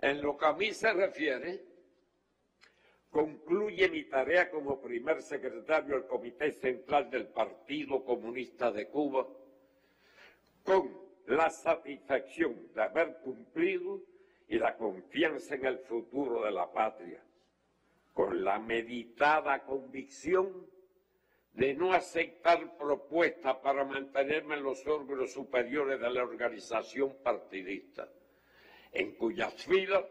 En lo que a mí se refiere, concluye mi tarea como primer secretario del Comité Central del Partido Comunista de Cuba con la satisfacción de haber cumplido y la confianza en el futuro de la patria, con la meditada convicción de no aceptar propuestas para mantenerme en los órganos superiores de la organización partidista, en cuyas filas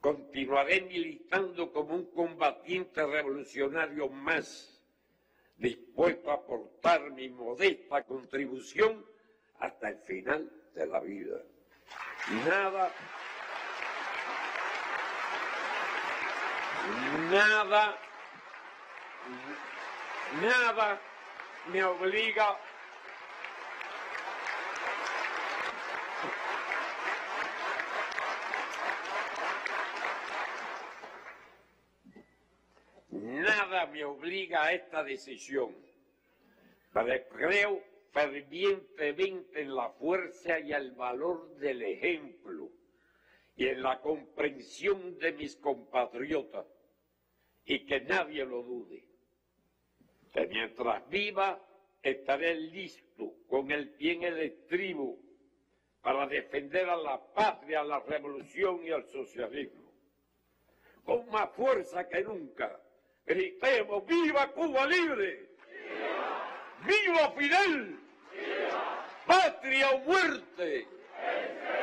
continuaré militando como un combatiente revolucionario más, dispuesto a aportar mi modesta contribución hasta el final de la vida. Nada me obliga. Nada me obliga a esta decisión, pero creo fervientemente en la fuerza y el valor del ejemplo y en la comprensión de mis compatriotas, y que nadie lo dude, que mientras viva estaré listo con el pie en el estribo para defender a la patria, a la revolución y al socialismo. Con más fuerza que nunca, gritemos: ¡Viva Cuba libre! ¡Viva! ¡Viva Fidel! ¡Viva! ¡Patria o muerte! ¡Viva!